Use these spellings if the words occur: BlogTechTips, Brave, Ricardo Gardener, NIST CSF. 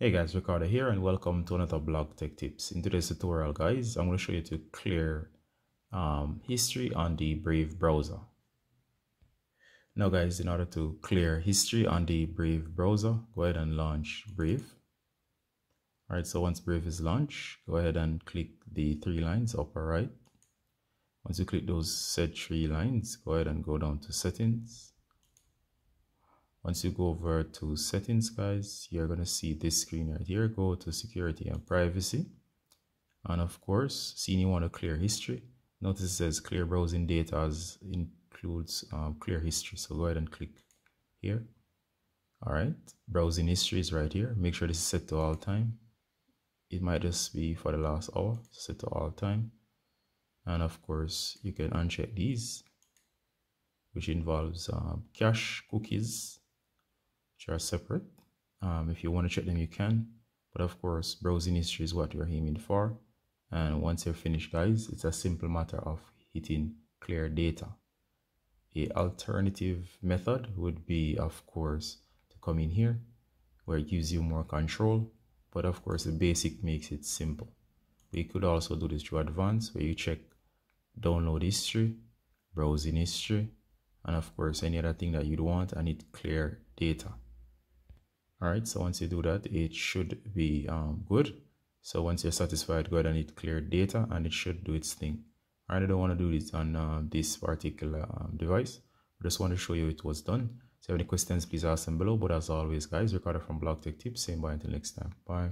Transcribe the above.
Hey guys, Ricardo here and welcome to another Blog Tech Tips. In today's tutorial, guys, I'm going to show you to clear history on the Brave browser. Now guys, in order to clear history on the Brave browser, go ahead and launch Brave. Alright, so once Brave is launched, go ahead and click the three lines upper right. Once you click those said three lines, go ahead and go down to settings. Once you go over to settings, guys, you're going to see this screen right here. Go to security and privacy. And of course, seeing you want to clear history. Notice it says clear browsing data as includes clear history. So go ahead and click here. All right. Browsing history is right here. Make sure this is set to all time. It might just be for the last hour. Set to all time. And of course, you can uncheck these, which involves cache, cookies, which are separate. If you want to check them, you can, but of course browsing history is what you're aiming for. And once you're finished, guys, it's a simple matter of hitting clear data. A alternative method would be, of course, to come in here where it gives you more control, but of course the basic makes it simple. We could also do this through advanced, where you check download history, browsing history, and of course any other thing that you'd want, and it clear data. All right, so once you do that, it should be good. So once you're satisfied, go ahead and hit clear data, and it should do its thing. All right, I don't want to do this on this particular device. I just want to show you it was done. So if you have any questions, please ask them below. But as always, guys, Ricardo from BlogTechTips, saying bye until next time. Bye.